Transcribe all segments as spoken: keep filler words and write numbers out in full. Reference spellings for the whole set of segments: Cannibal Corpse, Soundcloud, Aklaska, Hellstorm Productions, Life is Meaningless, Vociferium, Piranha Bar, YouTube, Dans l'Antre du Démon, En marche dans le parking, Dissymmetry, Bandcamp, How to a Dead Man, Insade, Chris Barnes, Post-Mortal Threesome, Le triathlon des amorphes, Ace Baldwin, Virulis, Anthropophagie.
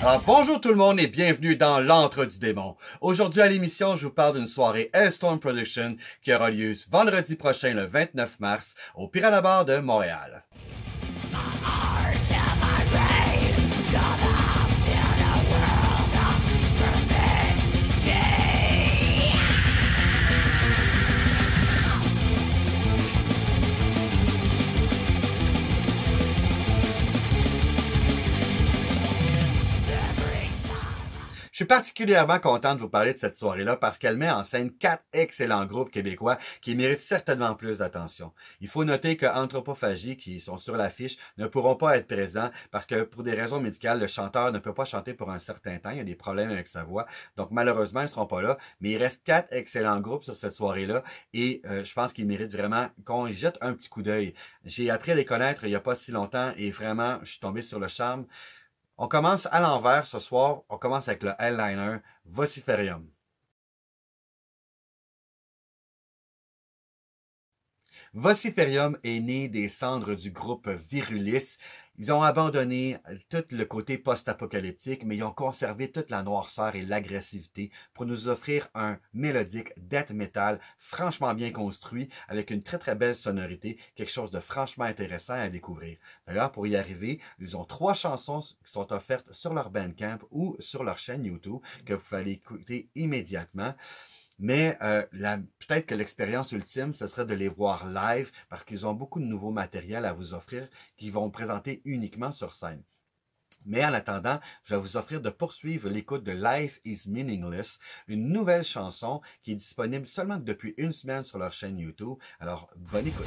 Alors bonjour tout le monde et bienvenue dans l'Antre du Démon. Aujourd'hui à l'émission, je vous parle d'une soirée Hellstorm Productions qui aura lieu ce vendredi prochain le vingt-neuf mars au Piranha Bar de Montréal. Je suis particulièrement content de vous parler de cette soirée-là parce qu'elle met en scène quatre excellents groupes québécois qui méritent certainement plus d'attention. Il faut noter que Anthropophagie, qui sont sur l'affiche, ne pourront pas être présents parce que pour des raisons médicales, le chanteur ne peut pas chanter pour un certain temps. Il y a des problèmes avec sa voix. Donc malheureusement, ils ne seront pas là. Mais il reste quatre excellents groupes sur cette soirée-là et euh, je pense qu'ils méritent vraiment qu'on y jette un petit coup d'œil. J'ai appris à les connaître il n'y a pas si longtemps et vraiment, je suis tombé sur le charme. On commence à l'envers ce soir, on commence avec le headliner Vociferium. Vociferium est né des cendres du groupe Virulis. Ils ont abandonné tout le côté post-apocalyptique, mais ils ont conservé toute la noirceur et l'agressivité pour nous offrir un mélodique death metal franchement bien construit, avec une très très belle sonorité, quelque chose de franchement intéressant à découvrir. D'ailleurs, pour y arriver, ils ont trois chansons qui sont offertes sur leur Bandcamp ou sur leur chaîne YouTube, que vous pouvez aller écouter immédiatement. Mais euh, peut-être que l'expérience ultime, ce serait de les voir live parce qu'ils ont beaucoup de nouveaux matériels à vous offrir qu'ils vont présenter uniquement sur scène. Mais en attendant, je vais vous offrir de poursuivre l'écoute de Life is Meaningless, une nouvelle chanson qui est disponible seulement depuis une semaine sur leur chaîne YouTube. Alors, bonne écoute!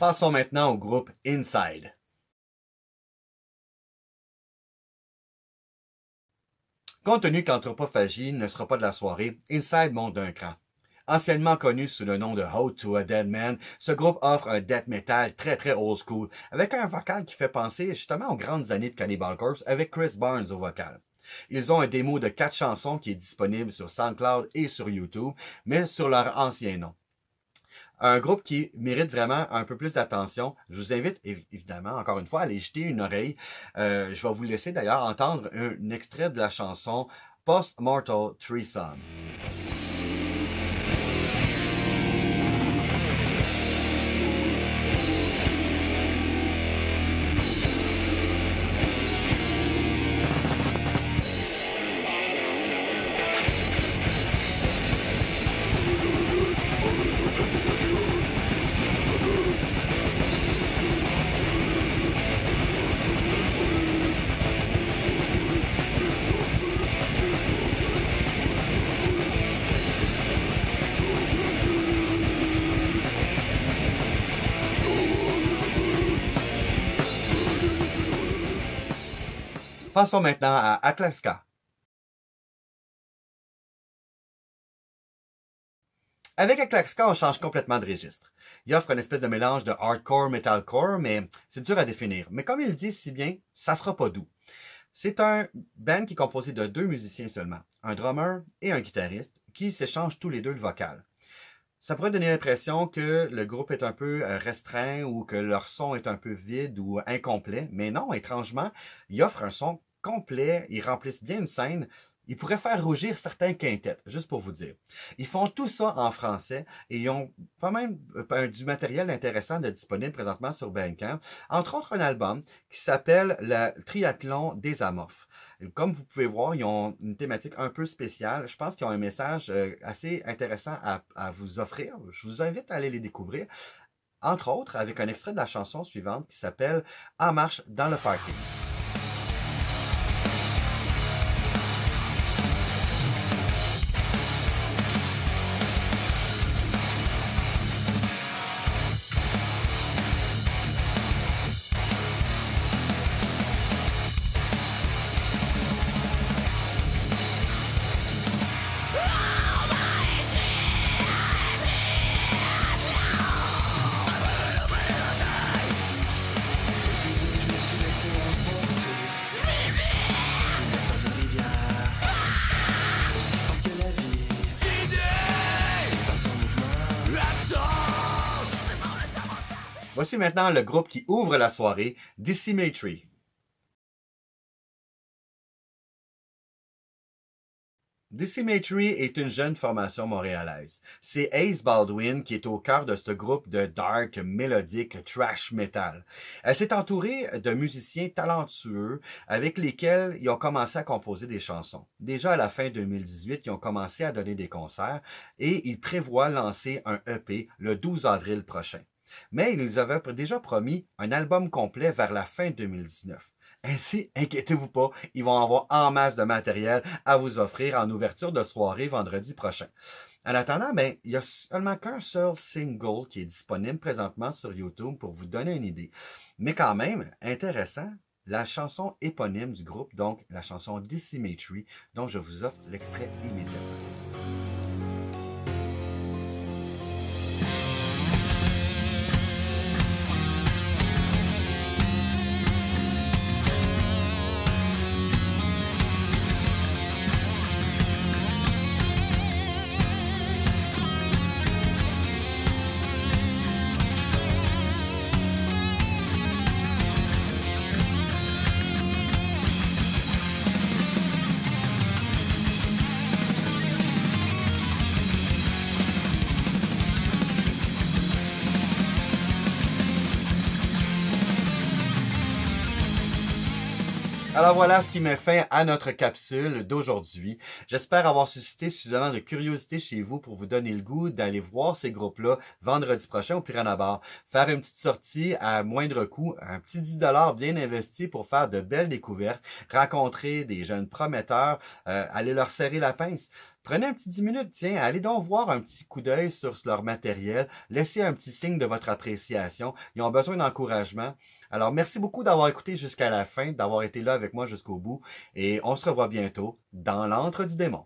Passons maintenant au groupe Insade. Compte tenu qu'Anthropophagie ne sera pas de la soirée, Insade monte d'un cran. Anciennement connu sous le nom de How to a Dead Man, ce groupe offre un death metal très très old school, avec un vocal qui fait penser justement aux grandes années de Cannibal Corpse avec Chris Barnes au vocal. Ils ont un démo de quatre chansons qui est disponible sur Soundcloud et sur YouTube, mais sur leur ancien nom. Un groupe qui mérite vraiment un peu plus d'attention. Je vous invite, évidemment, encore une fois, à aller jeter une oreille. Euh, je vais vous laisser d'ailleurs entendre un extrait de la chanson « Post-Mortal Threesome ». Passons maintenant à Aklaska. Avec Aklaska, on change complètement de registre. Il offre une espèce de mélange de hardcore, metalcore, mais c'est dur à définir. Mais comme il dit si bien, ça sera pas doux. C'est un band qui est composé de deux musiciens seulement, un drummer et un guitariste, qui s'échangent tous les deux le vocal. Ça pourrait donner l'impression que le groupe est un peu restreint ou que leur son est un peu vide ou incomplet, mais non, étrangement, ils offrent un son complet, ils remplissent bien une scène, ils pourraient faire rougir certains quintettes, juste pour vous dire. Ils font tout ça en français et ils ont quand même du matériel intéressant de disponible présentement sur Bandcamp, entre autres un album qui s'appelle Le triathlon des amorphes. Comme vous pouvez voir, ils ont une thématique un peu spéciale. Je pense qu'ils ont un message assez intéressant à, à vous offrir. Je vous invite à aller les découvrir, entre autres avec un extrait de la chanson suivante qui s'appelle « En marche dans le parking ». Voici maintenant le groupe qui ouvre la soirée, Dissymmetry. Dissymmetry est une jeune formation montréalaise. C'est Ace Baldwin qui est au cœur de ce groupe de dark, mélodique, trash metal. Elle s'est entourée de musiciens talentueux avec lesquels ils ont commencé à composer des chansons. Déjà à la fin deux mille dix-huit, ils ont commencé à donner des concerts et ils prévoient lancer un E P le douze avril prochain. Mais ils avaient déjà promis un album complet vers la fin deux mille dix-neuf. Ainsi, inquiétez-vous pas, ils vont avoir en masse de matériel à vous offrir en ouverture de soirée vendredi prochain. En attendant, ben, il n'y a seulement qu'un seul single qui est disponible présentement sur YouTube pour vous donner une idée. Mais quand même, intéressant, la chanson éponyme du groupe, donc la chanson Dissymmetry, dont je vous offre l'extrait immédiatement. Alors voilà ce qui met fin à notre capsule d'aujourd'hui. J'espère avoir suscité suffisamment de curiosité chez vous pour vous donner le goût d'aller voir ces groupes-là vendredi prochain au Piranha Bar. Faire une petite sortie à moindre coût, un petit dix dollars bien investi pour faire de belles découvertes, rencontrer des jeunes prometteurs, euh, aller leur serrer la pince. Prenez un petit dix minutes, tiens, allez donc voir un petit coup d'œil sur leur matériel. Laissez un petit signe de votre appréciation. Ils ont besoin d'encouragement. Alors, merci beaucoup d'avoir écouté jusqu'à la fin, d'avoir été là avec moi jusqu'au bout. Et on se revoit bientôt dans l'Antre du Démon.